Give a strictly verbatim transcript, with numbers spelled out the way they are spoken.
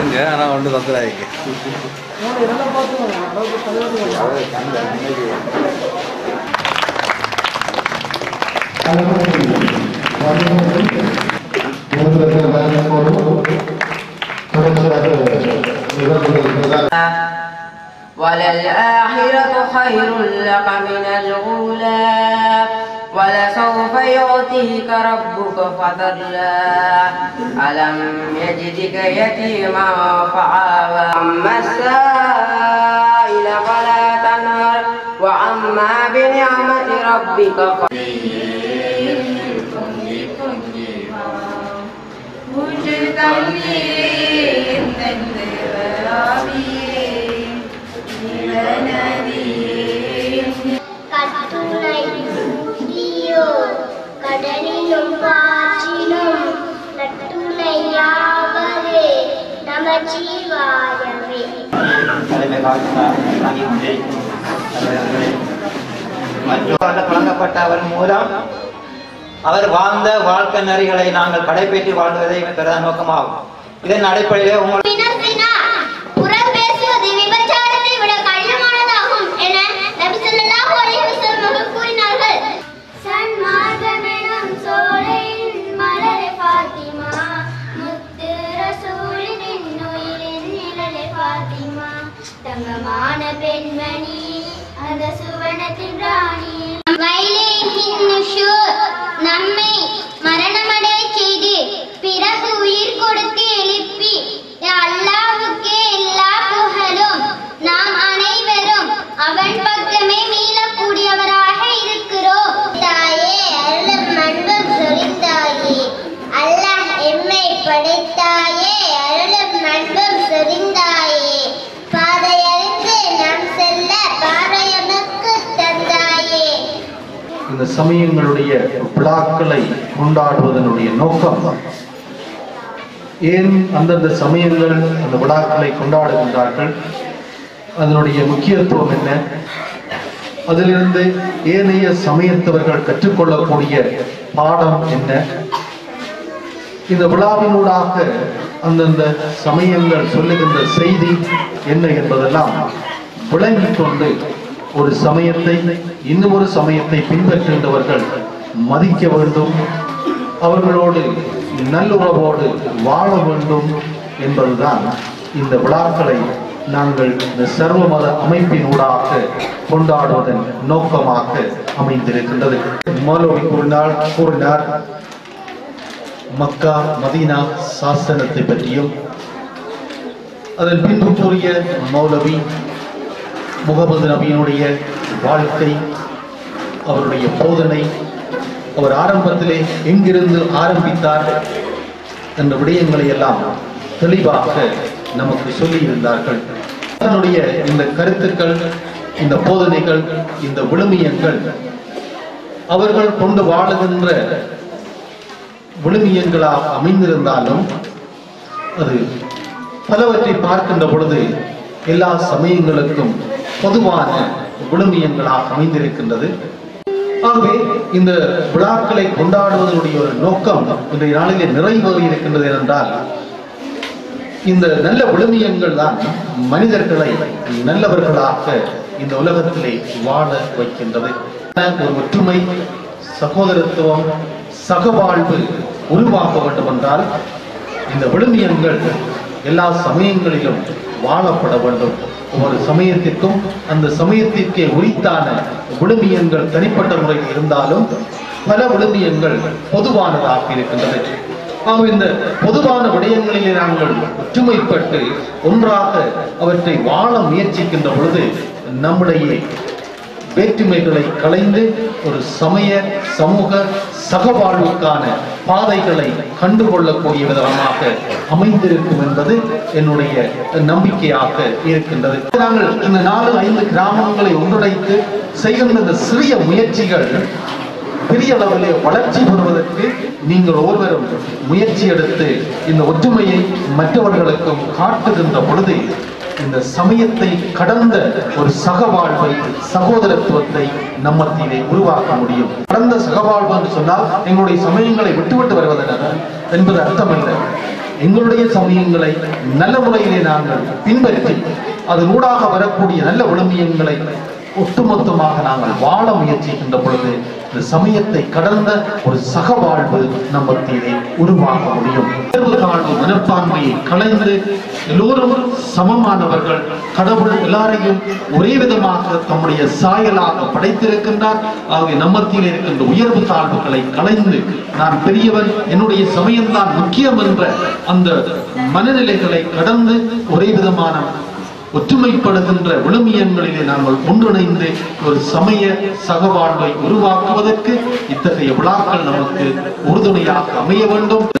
وَلَلْآخِرَةُ خَيْرٌ لَكَ مِنَ الْأُولَى وَلَسَوْفَ يُعْطِيكَ رَبُّكَ فَتَرْضَى أَلَمْ يَجِدْكَ يَتِيمًا فَآوَىٰ وَأَمَّا السَّائِلَ فَلَا تَنْهَرْ وَأَمَّا بِنِعْمَةِ رَبِّكَ فَارْضَىٰ கடலிலும் பாற்றிலும் நட்டுணையாவதே நமச்சிவாயவே. வழங்கப்பட்ட அவர் மூலம் அவர் வாழ்ந்த வாழ்க்கை நெறிகளை நாங்கள் கடைபிடித்து வாழ்வதே பெரிய நோக்கமாகும். இதன் அடிப்படையிலே உங்களுக்கு தங்கமான பெண்மணி அந்த சுவனத்தின் ராணி நம்மை மரணமடைய செய்து பிறகு உயிர் கொடுத்து எழுப்பி அல்லாஹ்வுக்கே எல்லா புகழும். நாம் அனைவரும் அவன் பக்கமே மீளக்கூடியவராக இருக்கிறோம். தாயே அருளும் அன்பும் சொரிந்தாயே, அல்லாஹ் எம்மை படைத்தாயே அருளும் அன்பும் சொரிந்தாயே, இந்த சமயங்களுடைய விழாக்களை கொண்டாடுவதனுடைய நோக்கம் ஏன் அந்தந்த சமயங்கள் அந்த விழாக்களை கொண்டாடுகின்றார்கள், அதனுடைய முக்கியத்துவம் என்ன, அதிலிருந்து ஏனைய சமயத்தவர்கள் கற்றுக்கொள்ளக்கூடிய பாடம் என்ன, இந்த விழாவினூடாக அந்தந்த சமயங்கள் சொல்லுகின்ற செய்தி என்ன என்பதெல்லாம் விளங்கிக் கொண்டு ஒரு சமயத்தை இன்னும் ஒரு சமயத்தை பின்பற்றுகின்றவர்கள் மதிக்க வேண்டும், அவர்களோடு நல்லுறவோடு வாழ வேண்டும் என்பதுதான் இந்த விழாக்களை நாங்கள் இந்த சர்வ மத அமைப்பினூடாக கொண்டாடுவதன் நோக்கமாக அமைந்திருக்கின்றது. மௌலவி கூறினார் கூறினார் மக்கா மதீனா சாசனத்தை பற்றியும், அதன் பின்பு கூறிய மௌலவி முகமது நபியினுடைய வாழ்க்கை, அவருடைய போதனை, அவர் ஆரம்பத்திலே எங்கிருந்து ஆரம்பித்தார் என்ற விடயங்களை எல்லாம் தெளிவாக நமக்கு சொல்லியிருந்தார்கள். அதனுடைய இந்த கருத்துக்கள், இந்த போதனைகள், இந்த விழுமியங்கள் அவர்கள் கொண்டு வாழுகின்ற விழுமியங்களாக அமைந்திருந்தாலும் அது பலவற்றை பார்க்கின்ற பொழுது எல்லா சமயங்களுக்கும் பொதுவான விழுமியங்களாக அமைந்திருக்கின்றது. ஆகவே இந்த விழாக்களை கொண்டாடுவதனுடைய ஒரு நோக்கம் இன்றைய நாளிலே நிறைவேறி இருக்கின்றது. என்றால் இந்த நல்ல விழுமியங்கள் தான் மனிதர்களை நல்லவர்களாக இந்த உலகத்திலே வாழ வைக்கின்றது. ஒரு ஒற்றுமை, சகோதரத்துவம், சகவாழ்வு உருவாக்க வேண்டும் என்றால் இந்த விழுமியங்கள் எல்லா சமயங்களிலும் வாழப்பட வேண்டும். ஒவ்வொரு சமயத்திற்கும் அந்த சமயத்திற்கே உரித்தான விழுமியங்கள் தனிப்பட்ட முறையில் இருந்தாலும் பல விழுமியங்கள் பொதுவானதாக இருக்கின்றது. ஆக இந்த பொதுவான விடயங்களிலே நாங்கள் ஒற்றுமைப்பட்டு ஒன்றாக அவற்றை வாழ முயற்சிக்கின்ற பொழுது நம்முடைய வேற்றுமைகளை களைந்து ஒரு சமய சமூக சகவாழ்வுக்கான பாதைகளை கண்டுகொள்ளக்கூடிய விதமாக அமைந்திருக்கும் என்பது என்னுடைய நம்பிக்கையாக இருக்கின்றது. நாங்கள் இந்த நாலு ஐந்து கிராமங்களை ஒன்றிணைத்து செய்கின்ற இந்த சிறிய முயற்சிகள் பெரிய அளவிலே வளர்ச்சி பெறுவதற்கு நீங்கள் ஒவ்வொருவரும் முயற்சி எடுத்து இந்த ஒற்றுமையை மற்றவர்களுக்கும் காட்டுகின்ற பொழுது இந்த சமயத்தை கடந்த ஒரு சகவாழ்வை, சகோதரத்துவத்தை நம்மத்திலே உருவாக்க முடியும். கடந்த சகவாழ்வு என்று சொன்னால் எங்களுடைய சமயங்களை விட்டுவிட்டு வருவதென என்பது அர்த்தமல்ல. எங்களுடைய சமயங்களை நல்ல முறையிலே நாங்கள் பின்பற்றி அது ஊடாக வரக்கூடிய நல்ல விழுமியங்களை ஒட்டுமொத்தமாக நாங்கள் வாழ முயற்சிக்கின்ற பொழுது இந்த சமயத்தை கடந்த ஒரு சகவாழ்வு நம் மத்தியிலே உருவாக முடியும். மனப்பான்மையை கலைந்து எல்லோரும் சமமானவர்கள். கடவுள் எல்லாரையும் ஒரே விதமாக தம்முடைய சாயலாக படைத்திருக்கின்றார். ஆகிய நம்மத்தில் இருக்கின்ற உயர்வு தாழ்வுகளை கலைந்து நான் பெரியவன், என்னுடைய சமயம்தான் முக்கியம் என்ற அந்த மனநிலைகளை கடந்து ஒரே விதமான ஒற்றுமைப்படுகின்ற விழுமியங்களிலே நாங்கள் ஒன்றிணைந்து ஒரு சமய சகவாழ்வை உருவாக்குவதற்கு இத்தகைய விழாக்கள் நமக்கு உறுதுணையாக அமைய வேண்டும்.